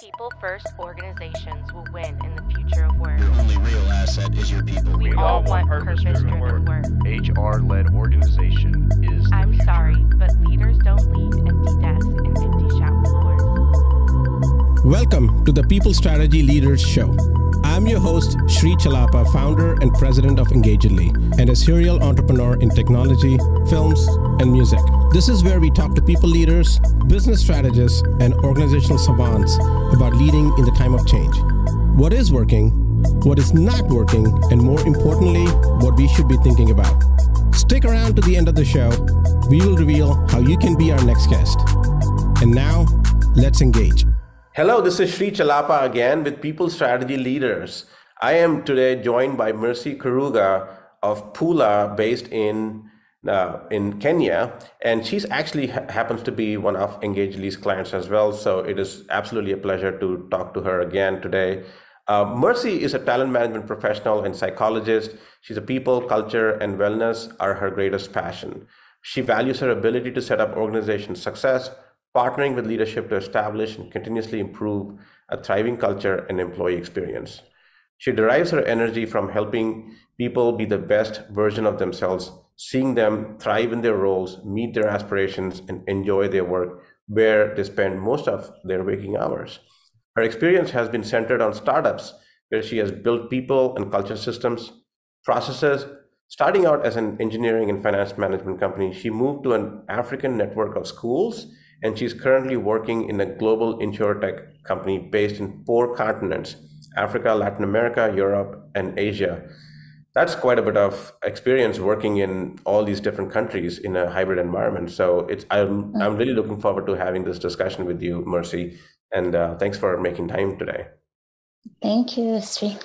People-first organizations will win in the future of work. Your only real asset is your people. We all want purpose-driven work. HR-led organization is the future. Sorry, but leaders don't lead empty desks and empty shop floors. Welcome to the People Strategy Leaders Show. I'm your host, Sri Chellappa, founder and president of Engagedly, and a serial entrepreneur in technology, films, and music. This is where we talk to people leaders, business strategists, and organizational savants about leading in the time of change. What is working, what is not working, and more importantly, what we should be thinking about. Stick around to the end of the show. We will reveal how you can be our next guest. And now, let's engage. Hello, this is Sri Chellappa again with People Strategy Leaders. I am today joined by Mercy Karuga of Pula, based in Kenya, and she's actually happens to be one of Engagedly's clients as well. So it is absolutely a pleasure to talk to her again today. Mercy is a talent management professional and psychologist. She's a people, culture, and wellness are her greatest passion. She values her ability to set up organization success, partnering with leadership to establish and continuously improve a thriving culture and employee experience. She derives her energy from helping people be the best version of themselves, seeing them thrive in their roles, meet their aspirations, and enjoy their work where they spend most of their waking hours. Her experience has been centered on startups, where she has built people and culture systems, processes. Starting out as an engineering and finance management company, she moved to an African network of schools, and she's currently working in a global insurtech company based in 4 continents: Africa, Latin America, Europe, and Asia. That's quite a bit of experience working in all these different countries in a hybrid environment. So I'm really looking forward to having this discussion with you, Mercy, and thanks for making time today. Thank you, Sri.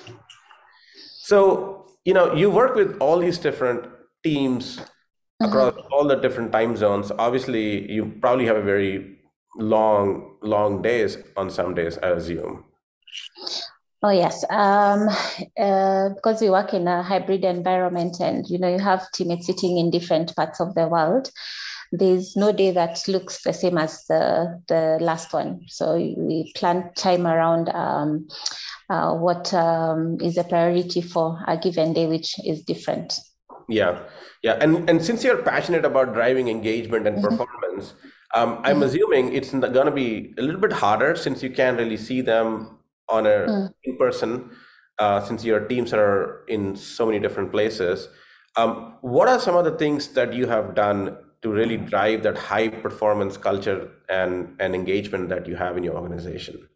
So, you know, you work with all these different teams across all the different time zones. Obviously, you probably have a very long days on some days, I assume. Oh, yes. Because we work in a hybrid environment and, you know, you have teammates sitting in different parts of the world. There's no day that looks the same as the last one. So we plan time around what is a priority for a given day, which is different. Yeah. Yeah. And since you're passionate about driving engagement and performance, I'm assuming it's going to be a little bit harder since you can't really see them on in person, since your teams are in so many different places. What are some of the things that you have done to really drive that high performance culture and engagement that you have in your organization?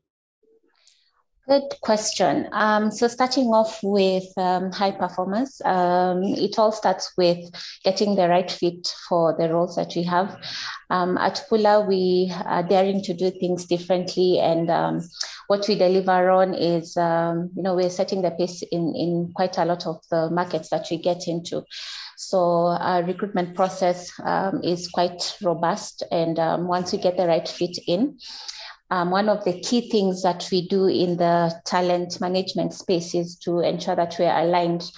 Good question. So starting off with high performance, it all starts with getting the right fit for the roles that we have. At Pula, we are daring to do things differently, and what we deliver on is, you know, we're setting the pace in quite a lot of the markets that we get into. So our recruitment process is quite robust, and once we get the right fit in, one of the key things that we do in the talent management space is to ensure that we're aligned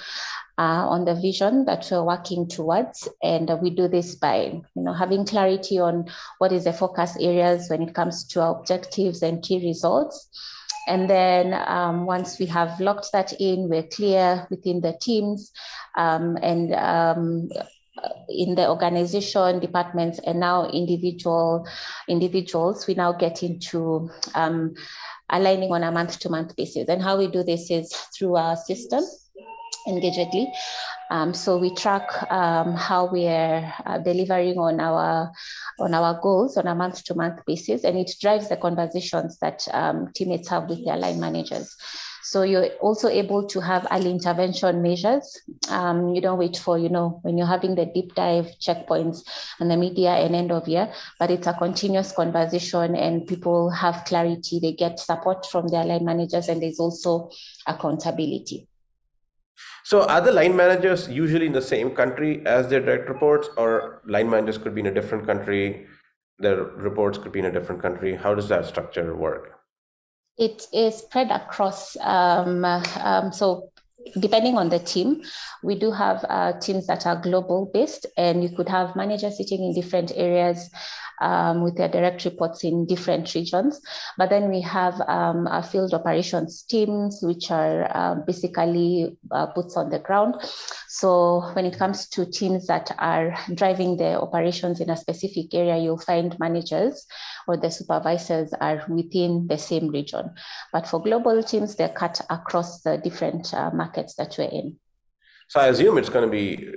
on the vision that we're working towards. And we do this by, you know, having clarity on what is the focus areas when it comes to our objectives and key results. And then once we have locked that in, we're clear within the teams in the organization, departments, and now individuals, we now get into aligning on a month-to-month basis. And how we do this is through our system, Engagedly. So we track how we are delivering on our goals on a month-to-month basis, and it drives the conversations that teammates have with their line managers. So you're also able to have early intervention measures. You don't wait for, you know, when you're having the deep dive checkpoints and the media and end of year, but it's a continuous conversation and people have clarity. They get support from their line managers, and there's also accountability. So are the line managers usually in the same country as their direct reports, or line managers could be in a different country, their reports could be in a different country? How does that structure work? It is spread across, so depending on the team, we do have teams that are global based, and you could have managers sitting in different areas, with their direct reports in different regions. But then we have our field operations teams, which are basically boots on the ground. So when it comes to teams that are driving the operations in a specific area, you'll find managers or the supervisors are within the same region. But for global teams, they're cut across the different markets that we're in. So I assume it's going to be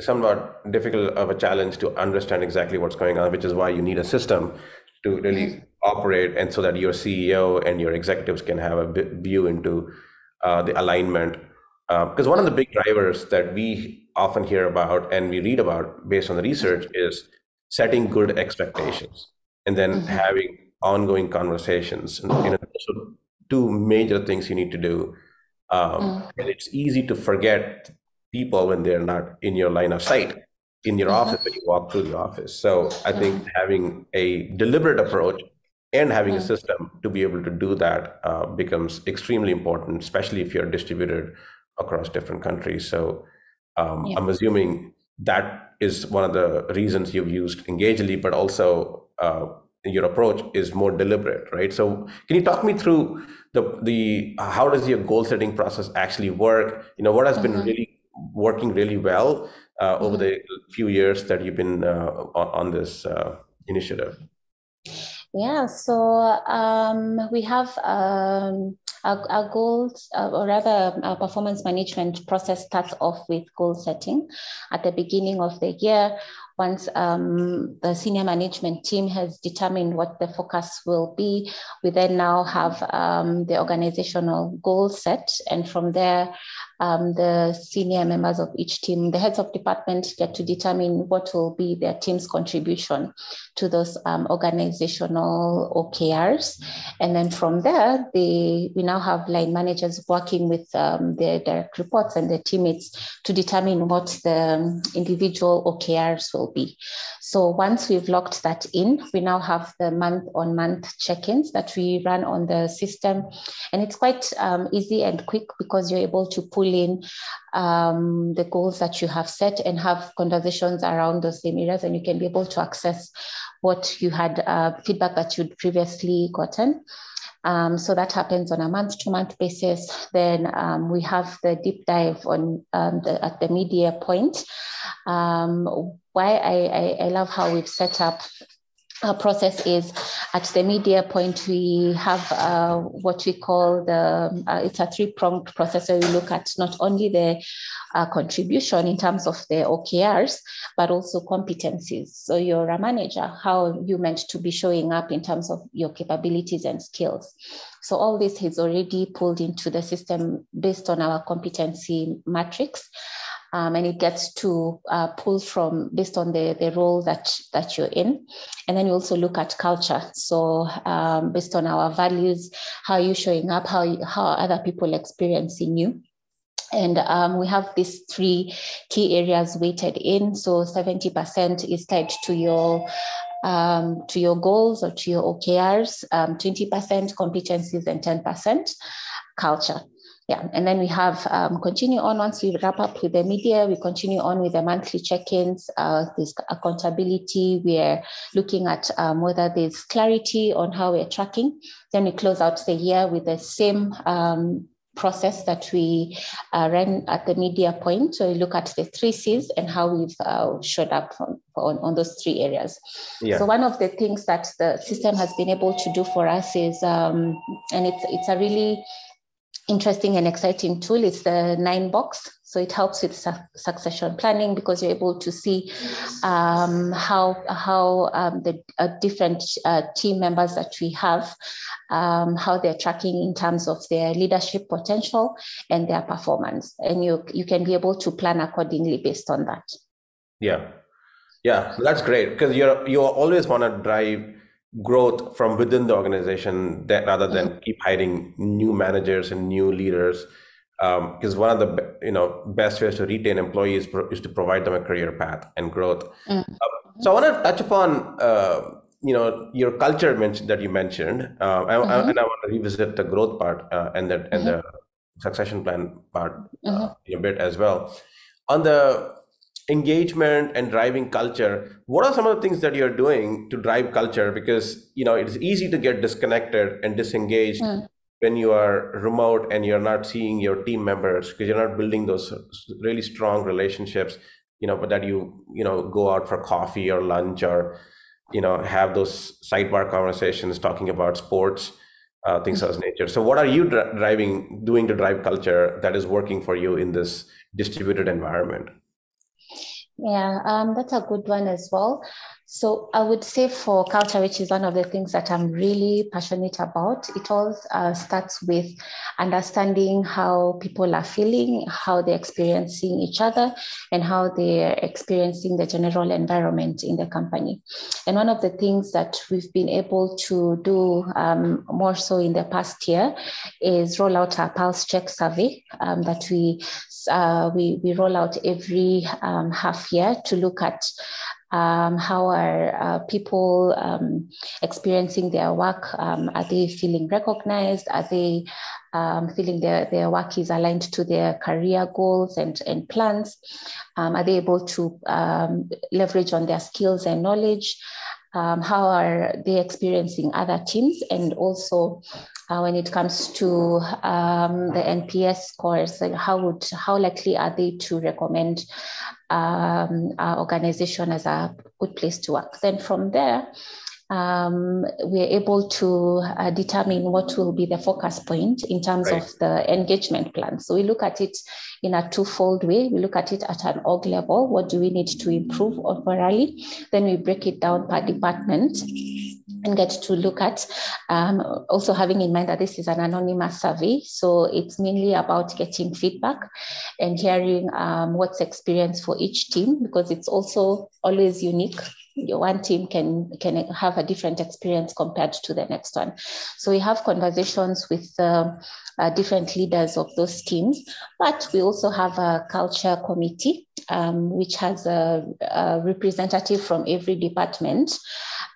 somewhat difficult of a challenge to understand exactly what's going on, which is why you need a system to really operate, and so that your CEO and your executives can have a view into the alignment. Because one of the big drivers that we often hear about and we read about based on the research is setting good expectations and then having ongoing conversations. And, you know, so two major things you need to do. And it's easy to forget people when they're not in your line of sight, in your office, when you walk through the office. So I think having a deliberate approach and having a system to be able to do that becomes extremely important, especially if you're distributed across different countries. So I'm assuming that is one of the reasons you've used Engagedly, but also your approach is more deliberate, right? So can you talk me through the how does your goal setting process actually work? You know, what has been really working really well over the few years that you've been on this initiative? Yeah, so we have our goals, or rather our performance management process starts off with goal setting at the beginning of the year. Once the senior management team has determined what the focus will be, we then now have the organizational goal set. And from there, the senior members of each team, the heads of department, get to determine what will be their team's contribution to those organizational OKRs. And then from there, we now have line managers working with their direct reports and their teammates to determine what the individual OKRs will be. So once we've locked that in, we now have the month-on-month check-ins that we run on the system. And it's quite easy and quick because you're able to pull in the goals that you have set and have conversations around those same areas, and you can be able to access what you had feedback that you'd previously gotten. So that happens on a month-to-month basis. Then we have the deep dive on at the mid-year point. Why I love how we've set up our process is at the mid-year point, we have what we call the, it's a three-pronged process where we look at not only the contribution in terms of the OKRs, but also competencies. So you're a manager, how you meant to be showing up in terms of your capabilities and skills. So all this is already pulled into the system based on our competency matrix. And it gets to pull from based on the role that you're in. And then you also look at culture. So based on our values, how you're showing up, how are other people experiencing you. And we have these three key areas weighted in. So 70% is tied to your goals or to your OKRs, 20% competencies, and 10% culture. Yeah, and then we have continue on. Once we wrap up with the media, we continue on with the monthly check-ins, this accountability. We're looking at whether there's clarity on how we're tracking. Then we close out the year with the same process that we ran at the media point. So we look at the 3 C's and how we've showed up on those three areas. Yeah. So one of the things that the system has been able to do for us is, and it's a really interesting and exciting tool, is the 9-box. So it helps with succession planning because you're able to see how the different team members that we have, how they're tracking in terms of their leadership potential and their performance. And you can be able to plan accordingly based on that. Yeah. Yeah, that's great, because you always want to drive growth from within the organization, that rather than keep hiring new managers and new leaders, because one of the best ways to retain employees is to provide them a career path and growth. So I want to touch upon your culture that you mentioned, and I want to revisit the growth part and the succession plan part in a bit as well. On the engagement and driving culture, what are some of the things that you're doing to drive culture? Because, you know, it's easy to get disconnected and disengaged when you are remote and you're not seeing your team members, because you're not building those really strong relationships, you know, but that you know, go out for coffee or lunch or, you know, have those sidebar conversations talking about sports, things of nature. So what are you doing to drive culture that is working for you in this distributed environment? Yeah, that's a good one as well. So I would say for culture, which is one of the things that I'm really passionate about, it all starts with understanding how people are feeling, how they're experiencing each other, and how they're experiencing the general environment in the company. And one of the things that we've been able to do more so in the past year is roll out a pulse check survey that we roll out every half year to look at how are people experiencing their work? Are they feeling recognized? Are they feeling their work is aligned to their career goals and plans? Are they able to leverage on their skills and knowledge? How are they experiencing other teams? And also when it comes to the NPS scores, like how likely are they to recommend our organization as a good place to work? Then from there, we're able to determine what will be the focus point in terms right. of the engagement plan. So we look at it in a twofold way. We look at it at an org level. What do we need to improve overally? Then we break it down per department and get to look at also having in mind that this is an anonymous survey. So it's mainly about getting feedback and hearing what's experience for each team, because it's also always unique. One team can have a different experience compared to the next one. So we have conversations with different leaders of those teams, but we also have a culture committee, which has a representative from every department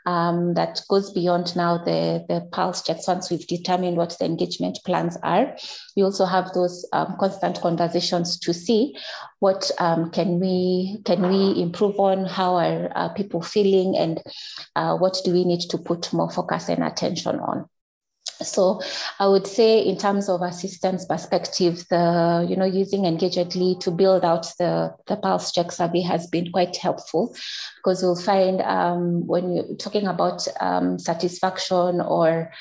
that goes beyond now the pulse checks. Once we've determined what the engagement plans are, we also have those constant conversations to see what can we improve on, how are people feeling, and what do we need to put more focus and attention on. So I would say in terms of a systems perspective, using Engagedly to build out the pulse check survey has been quite helpful, because you'll find when you're talking about satisfaction or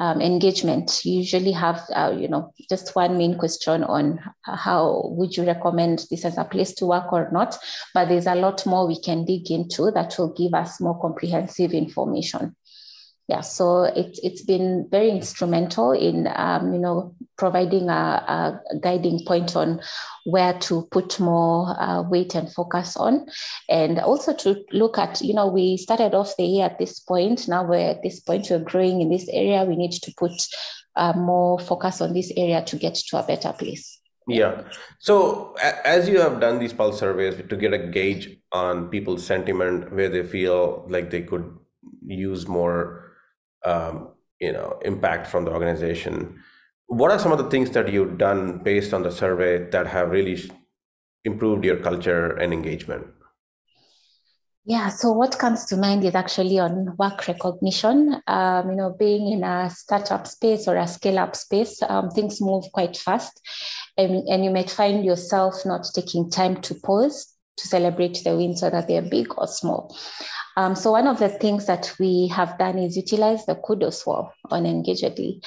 engagement, you usually have, just one main question on how would you recommend this as a place to work or not, but there's a lot more we can dig into that will give us more comprehensive information. Yeah, so it's been very instrumental in, providing a guiding point on where to put more weight and focus on. And also to look at, we started off the year at this point. Now we're growing in this area. We need to put more focus on this area to get to a better place. Yeah. So as you have done these pulse surveys to get a gauge on people's sentiment, where they feel like they could use more impact from the organization, what are some of the things that you've done based on the survey that have really improved your culture and engagement? Yeah, so what comes to mind is actually on work recognition. Being in a startup space or a scale-up space, things move quite fast, and you might find yourself not taking time to pause to celebrate the wins, whether they're big or small. So one of the things that we have done is utilize the kudos wall on Engagedly.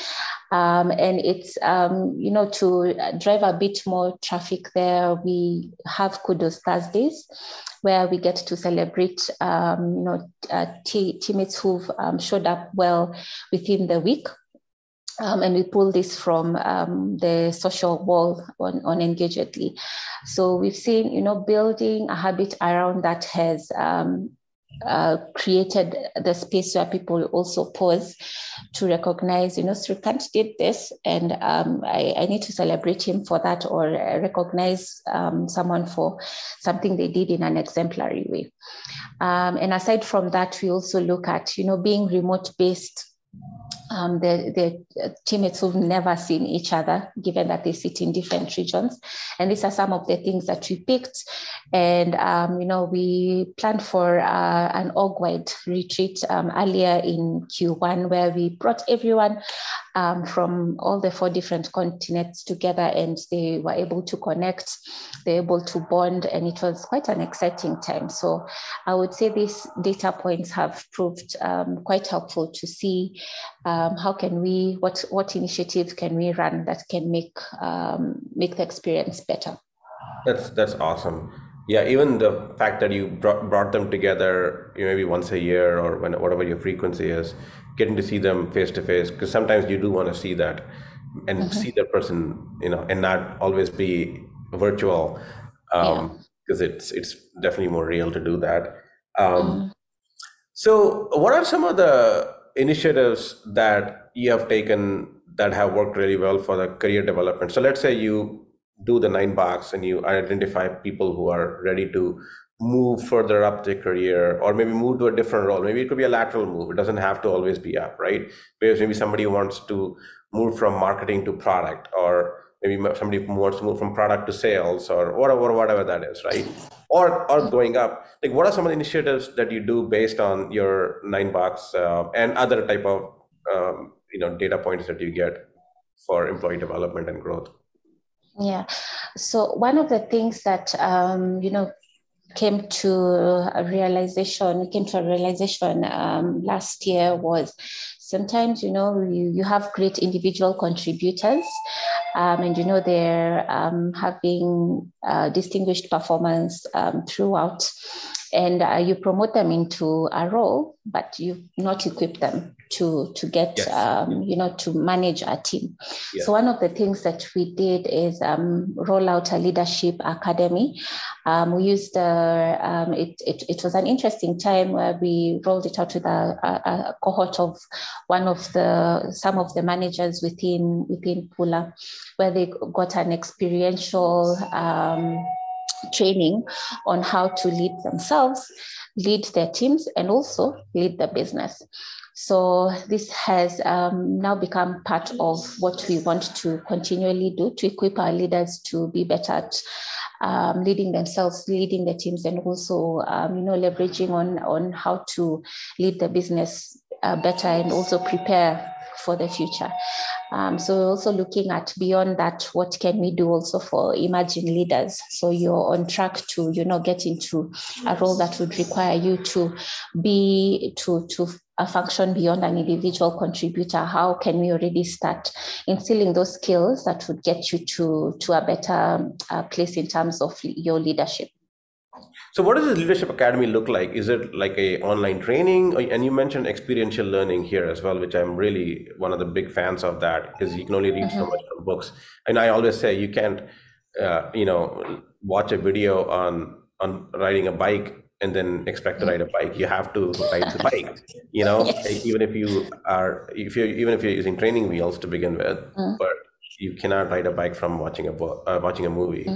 And it's, to drive a bit more traffic there, we have Kudos Thursdays, where we get to celebrate, teammates who've showed up well within the week. And we pull this from the social wall on Engagedly. So we've seen, building a habit around that has created the space where people also pause to recognize, Srikant did this, and I need to celebrate him for that, or recognize someone for something they did in an exemplary way. And aside from that, we also look at, being remote based. Their teammates who've never seen each other, given that they sit in different regions. And these are some of the things that we picked. And, you know, we planned for an org-wide retreat earlier in Q1, where we brought everyone from all the 4 different continents together, and they were able to connect, they were able to bond, and it was quite an exciting time. So I would say these data points have proved quite helpful to see how can we, what initiatives can we run that can make make the experience better. That's awesome. Yeah, even the fact that you brought them together, you know, maybe once a year or whatever your frequency is, getting to see them face to face, because sometimes you do want to see that and see the person, you know, and not always be virtual, because it's definitely more real to do that. So what are some of the initiatives that you have taken that have worked really well for the career development? So let's say you do the 9 box and you identify people who are ready to move further up their career, or maybe move to a different role. Maybe it could be a lateral move. It doesn't have to always be up, right? Because maybe somebody wants to move from marketing to product, or maybe somebody wants to move from product to sales, or whatever that is, right? Or going up. Like, what are some of the initiatives that you do based on your 9 box and other type of you know, data points that you get for employee development and growth? Yeah. So one of the things that you know, came to a realization last year was, sometimes, you know, you have great individual contributors, and, you know, they're having distinguished performance throughout, and you promote them into a role, but you've not equipped them to get, you know, to manage a team. Yes. So one of the things that we did is roll out a leadership academy. We used, it was an interesting time where we rolled it out with a cohort of some of the managers within Pula, where they got an experiential training on how to lead themselves, lead their teams, and also lead the business. So this has now become part of what we want to continually do, to equip our leaders to be better at leading themselves, leading their teams, and also you know, leveraging on how to lead the business better, and also prepare for the future. So we're also looking at, beyond that, what can we do also for emerging leaders? So you're on track to, you know, get into a role that would require you to be to function beyond an individual contributor. How can we already start instilling those skills that would get you to a better place in terms of your leadership? So what does this leadership academy look like? Is it like a online training? And you mentioned experiential learning here as well, which I'm really one of the big fans of, that because you can only read so much from books. And I always say you can't, you know, watch a video on riding a bike and then expect to ride a bike. You have to ride the bike, you know, like, even if you're using training wheels to begin with, but you cannot ride a bike from watching a movie.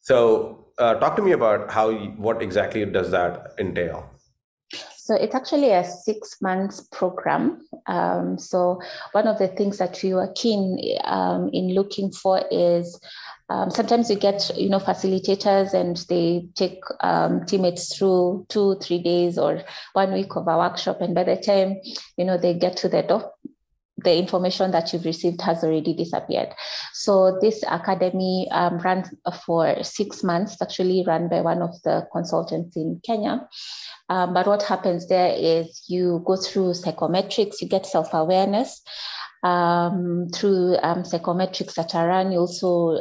So, talk to me about what exactly does that entail? So it's actually a 6-month program. So one of the things that we were keen in looking for is, sometimes you get, you know, facilitators and they take teammates through 2-3 days or 1 week of a workshop, and by the time, you know, they get to the door, the information that you've received has already disappeared. So this academy runs for 6 months, actually run by one of the consultants in Kenya. But what happens there is you go through psychometrics, you get self-awareness. Through psychometrics that are run, you also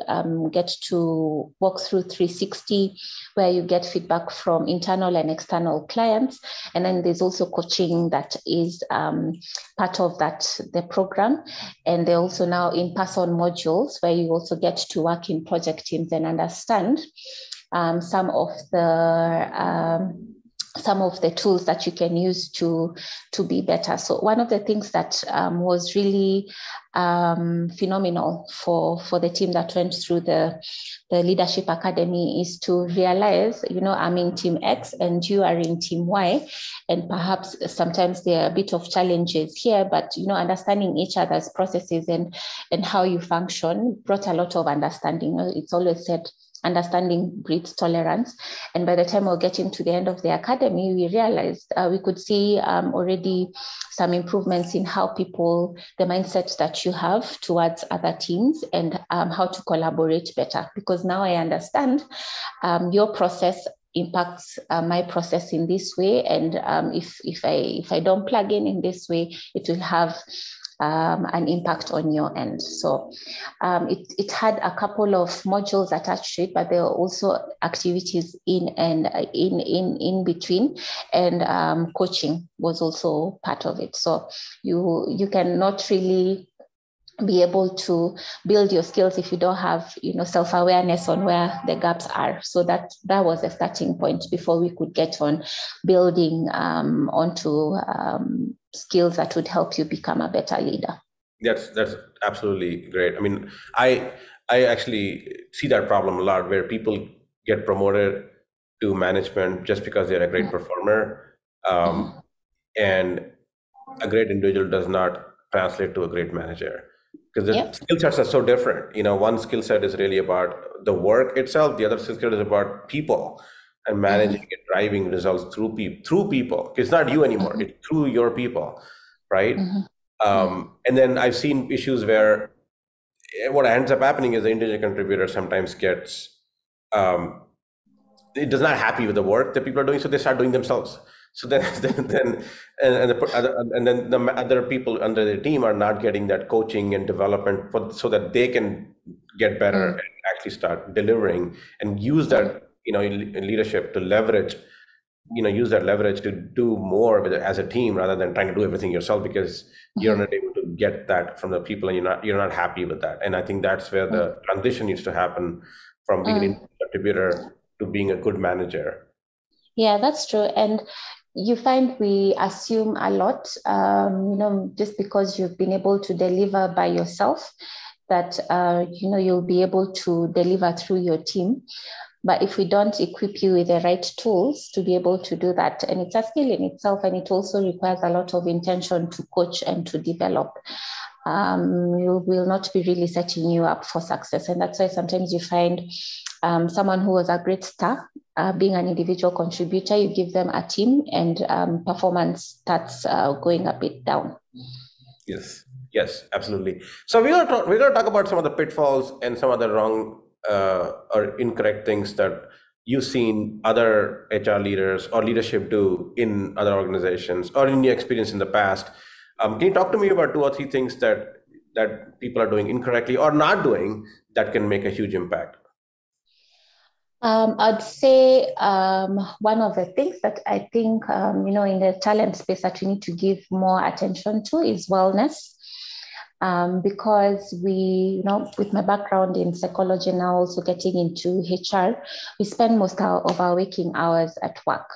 get to walk through 360, where you get feedback from internal and external clients. And then there's also coaching that is part of the program. And they're also now in-person modules where you also get to work in project teams and understand some of the some of the tools that you can use to be better. So one of the things that was really phenomenal for the team that went through the Leadership Academy is to realize, you know, I'm in team X and you are in team Y, and perhaps sometimes there are a bit of challenges here, but, you know, understanding each other's processes and how you function brought a lot of understanding. It's always said, understanding breeds tolerance. And by the time we're getting to the end of the academy, we realized we could see already some improvements in how people, the mindset that you have towards other teams, and how to collaborate better. Because now I understand your process impacts my process in this way. And if I don't plug in this way, it will have an impact on your end. So it had a couple of modules attached to it, but there were also activities in between, and coaching was also part of it. So you cannot really be able to build your skills if you don't have, you know, self-awareness on where the gaps are. So that was the starting point before we could get on building onto skills that would help you become a better leader. That's absolutely great. I mean, I actually see that problem a lot, where people get promoted to management just because they're a great performer, and a great individual does not translate to a great manager, because the skill sets are so different. You know, one skill set is really about the work itself, the other skill set is about people and managing and driving results through people. It's not you anymore, it's through your people, right? And then I've seen issues where what ends up happening is the individual contributor sometimes gets, it does not happy with the work that people are doing, so they start doing themselves. So then the other people under their team are not getting that coaching and development so that they can get better and actually start delivering and use that, you know, in leadership to leverage, you know, use that leverage to do more with it as a team, rather than trying to do everything yourself, because you're not able to get that from the people, and you're not happy with that. And I think that's where the transition needs to happen from being an contributor to being a good manager. Yeah, that's true. And you find we assume a lot, you know, just because you've been able to deliver by yourself, that, you know, you'll be able to deliver through your team. But if we don't equip you with the right tools to be able to do that, and it's a skill in itself, and it also requires a lot of intention to coach and to develop, you will not be really setting you up for success. And that's why sometimes you find someone who was a great star, being an individual contributor, you give them a team, and performance starts going a bit down. Yes, absolutely. So we're going to talk about some of the pitfalls and some of the wrong or incorrect things that you've seen other HR leaders or leadership do in other organizations, or in your experience in the past. Can you talk to me about two or three things that people are doing incorrectly or not doing that can make a huge impact? I'd say one of the things that I think, you know, in the talent space that we need to give more attention to is wellness. Because we, you know, with my background in psychology, now also getting into HR, we spend most of our waking hours at work.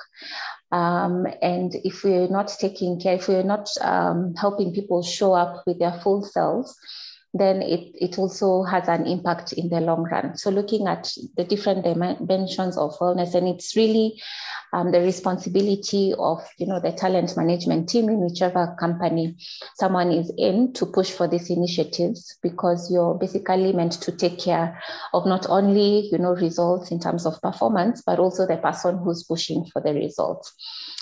And if we're not taking care, if we're not helping people show up with their full selves, then it also has an impact in the long run. So looking at the different dimensions of wellness, and it's really the responsibility of, you know, the talent management team in whichever company someone is in to push for these initiatives, because you're basically meant to take care of not only, you know, results in terms of performance, but also the person who's pushing for the results.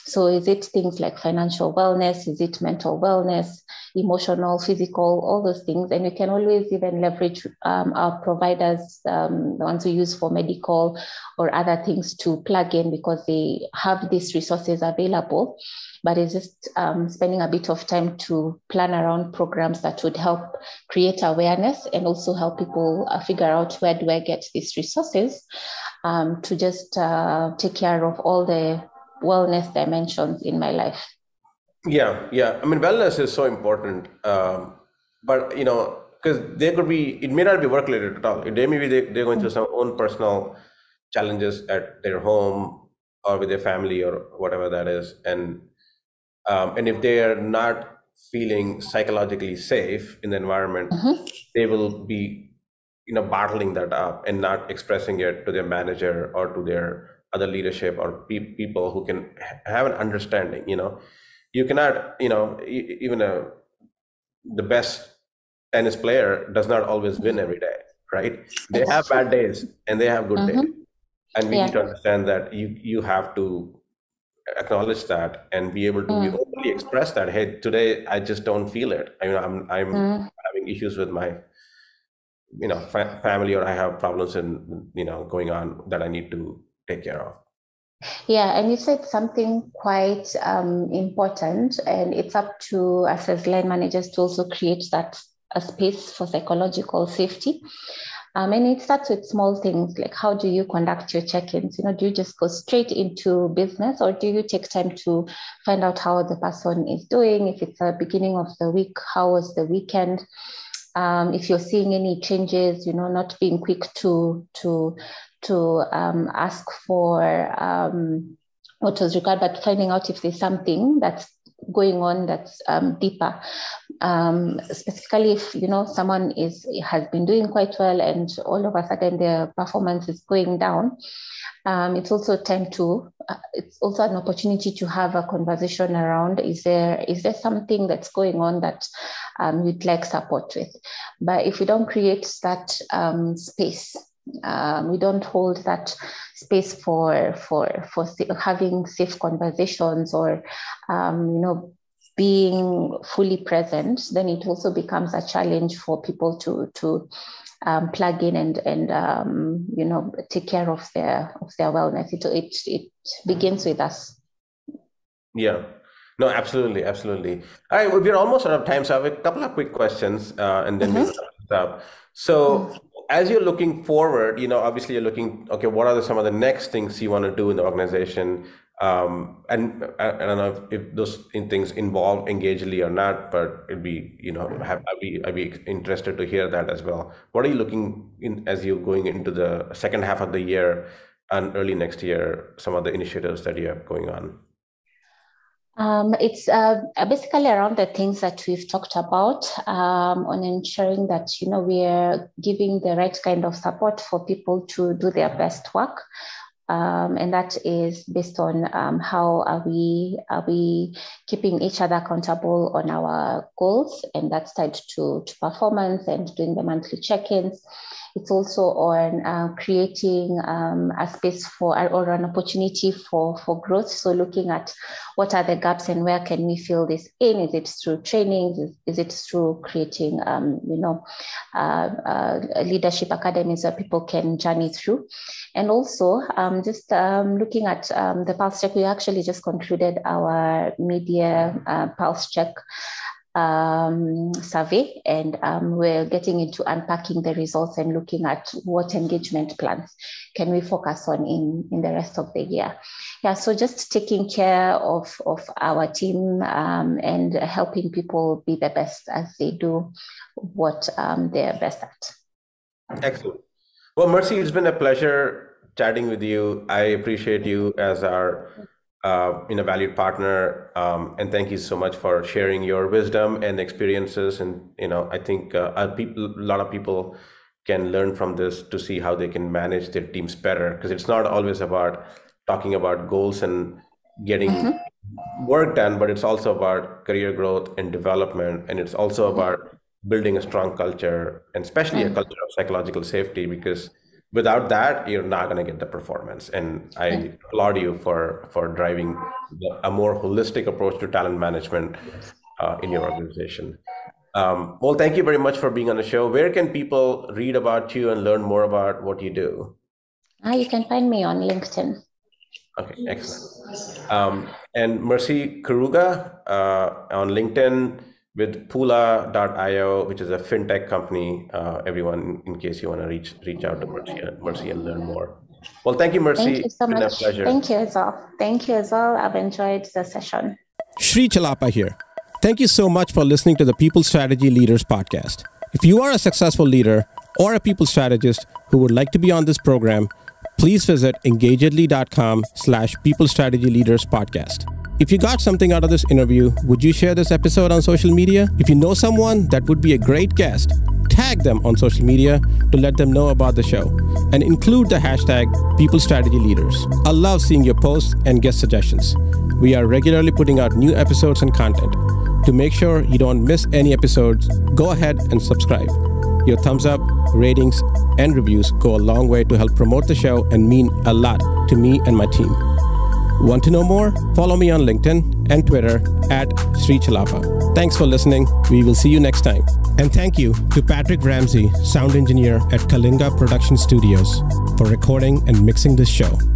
So is it things like financial wellness? Is it mental wellness, emotional, physical, all those things? And we can always even leverage our providers, the ones we use for medical or other things, to plug in, because they have these resources available. But it's just spending a bit of time to plan around programs that would help create awareness and also help people figure out, where do I get these resources to just take care of all the wellness dimensions in my life. Yeah. I mean, wellness is so important, but you know, because it may not be work related at all. They're going through some own personal challenges at their home, or with their family or whatever that is. And if they are not feeling psychologically safe in the environment, they will be, bottling that up and not expressing it to their manager or to their other leadership or people who can have an understanding. You cannot, even the best tennis player does not always win every day, right? They have bad days and they have good days. And we need to understand that you have to acknowledge that and be able to openly express that. Hey, today I just don't feel it. I'm having issues with my, family, or I have problems in, going on that I need to take care of. Yeah, and you said something quite important, and it's up to us as line managers to also create that a space for psychological safety. And it starts with small things like, how do you conduct your check-ins? Do you just go straight into business, or do you take time to find out how the person is doing? If it's the beginning of the week, how was the weekend? If you're seeing any changes, not being quick to ask for what was required, but finding out if there's something that's going on that's deeper. Specifically, if someone has been doing quite well and all of a sudden their performance is going down, it's also an opportunity to have a conversation around, is there something that's going on that you'd like support with? But if we don't create that space, we don't hold that space for having safe conversations, or being fully present, then it also becomes a challenge for people to plug in and take care of their wellness. It begins with us. Yeah. No, absolutely, absolutely. All right, we're almost out of time, so I have a couple of quick questions, and then we'll wrap it up. So, as you're looking forward, obviously you're looking, okay, what are some of the next things you want to do in the organization? And I don't know if those things involve Engagedly or not, but it'd be, I'd be interested to hear that as well. What are you looking in as you're going into the second half of the year and early next year, some of the initiatives that you have going on? It's basically around the things that we've talked about, on ensuring that, we're giving the right kind of support for people to do their best work. And that is based on how are we keeping each other accountable on our goals, and that's tied to performance and doing the monthly check-ins. It's also on creating a space or an opportunity for growth. So looking at what are the gaps and where can we fill this in? Is it through training? Is it through creating, leadership academies where people can journey through? And also looking at the pulse check. We actually just concluded our media pulse check survey, and we're getting into unpacking the results and looking at what engagement plans can we focus on in the rest of the year. Yeah, so just taking care of our team and helping people be the best as they do what they're best at. Excellent. Well, Mercy, it's been a pleasure chatting with you. I appreciate you as our valued partner, and thank you so much for sharing your wisdom and experiences. And I think a lot of people can learn from this to see how they can manage their teams better, because it's not always about talking about goals and getting work done, but it's also about career growth and development, and it's also about building a strong culture, and especially a culture of psychological safety, because without that, you're not going to get the performance. And I applaud you for driving a more holistic approach to talent management in your organization. Well, thank you very much for being on the show. Where can people read about you and learn more about what you do? You can find me on LinkedIn. Okay, excellent. And Mercy Karuga on LinkedIn with Pula.io, which is a fintech company. Everyone, in case you want to reach out to Mercy and learn more. Well, thank you, Mercy. Thank you so much. It's been a pleasure. Thank you as well. Thank you as well. I've enjoyed the session. Sri Chellappa here. Thank you so much for listening to the People Strategy Leaders podcast. If you are a successful leader, or a people strategist who would like to be on this program, please visit engagedly.com/peoplestrategy-leaders-podcast. If you got something out of this interview, would you share this episode on social media? If you know someone that would be a great guest, tag them on social media to let them know about the show and include the hashtag #PeopleStrategyLeaders. I love seeing your posts and guest suggestions. We are regularly putting out new episodes and content. To make sure you don't miss any episodes, go ahead and subscribe. Your thumbs up, ratings, and reviews go a long way to help promote the show and mean a lot to me and my team. Want to know more? Follow me on LinkedIn and Twitter @Sri Chellappa. Thanks for listening. We will see you next time. And thank you to Patrick Ramsey, sound engineer at Kalinga Production Studios, for recording and mixing this show.